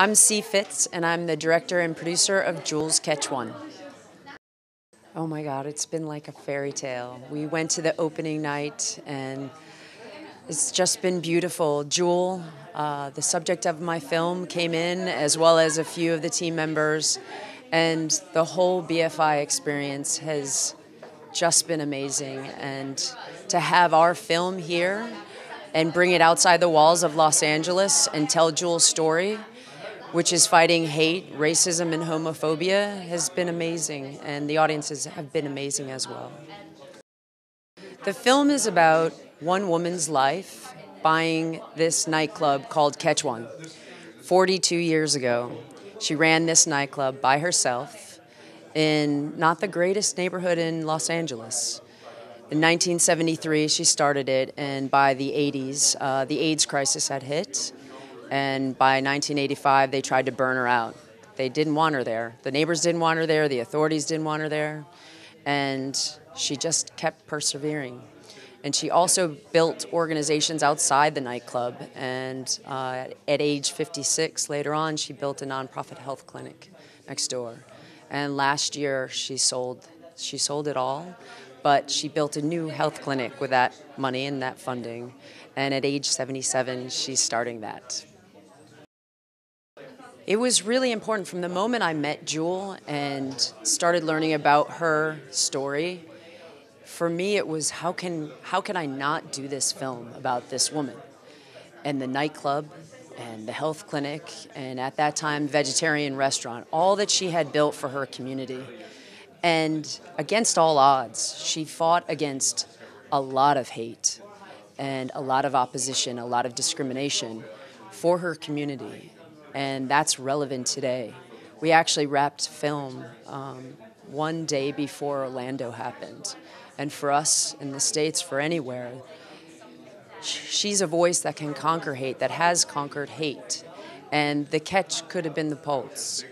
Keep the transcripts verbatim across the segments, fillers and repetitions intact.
I'm C. Fitz, and I'm the director and producer of Jewel's Catch One. Oh my God, it's been like a fairy tale. We went to the opening night, and it's just been beautiful. Jewel, uh, the subject of my film, came in, as well as a few of the team members, and the whole B F I experience has just been amazing. And to have our film here and bring it outside the walls of Los Angeles and tell Jewel's story, which is fighting hate, racism, and homophobia, has been amazing, and the audiences have been amazing as well. The film is about one woman's life buying this nightclub called Catch One. forty-two years ago, she ran this nightclub by herself in not the greatest neighborhood in Los Angeles. In nineteen seventy-three, she started it, and by the eighties, uh, the AIDS crisis had hit. And by nineteen eighty-five, they tried to burn her out. They didn't want her there. The neighbors didn't want her there. The authorities didn't want her there. And she just kept persevering. And she also built organizations outside the nightclub. And uh, at age fifty-six, later on, she built a nonprofit health clinic next door. And last year, she sold, she sold it all. But she built a new health clinic with that money and that funding. And at age seventy-seven, she's starting that. It was really important from the moment I met Jewel and started learning about her story. For me, it was how can, how can I not do this film about this woman and the nightclub and the health clinic and at that time vegetarian restaurant, all that she had built for her community. And against all odds, she fought against a lot of hate and a lot of opposition, a lot of discrimination for her community. And that's relevant today. We actually wrapped film um, one day before Orlando happened. And for us in the States, for anywhere, she's a voice that can conquer hate, that has conquered hate. And the catch could have been the pulse.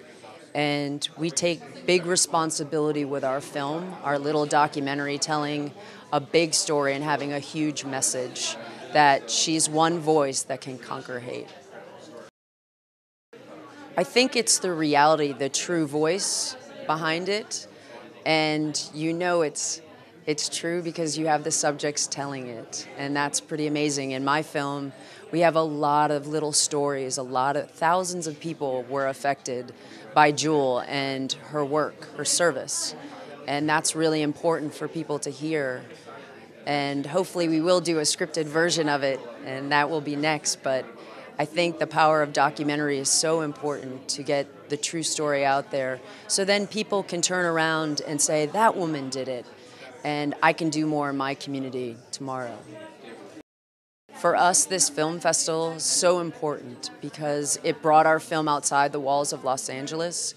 And we take big responsibility with our film, our little documentary telling a big story and having a huge message that she's one voice that can conquer hate. I think it's the reality, the true voice behind it, and you know it's, it's true because you have the subjects telling it, and that's pretty amazing. In my film, we have a lot of little stories, a lot of thousands of people were affected by Jewel and her work, her service, and that's really important for people to hear. And hopefully we will do a scripted version of it, and that will be next, but I think the power of documentary is so important to get the true story out there. So then people can turn around and say, that woman did it, and I can do more in my community tomorrow. For us, this film festival is so important because it brought our film outside the walls of Los Angeles,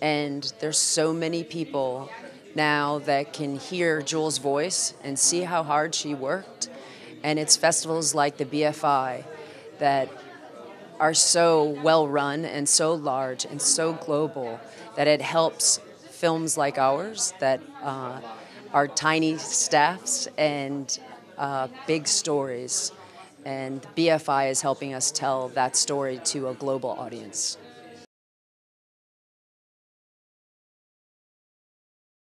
and there's so many people now that can hear Jewel's voice and see how hard she worked. And it's festivals like the B F I that are so well run and so large and so global that it helps films like ours that uh, are tiny staffs and uh, big stories. And B F I is helping us tell that story to a global audience.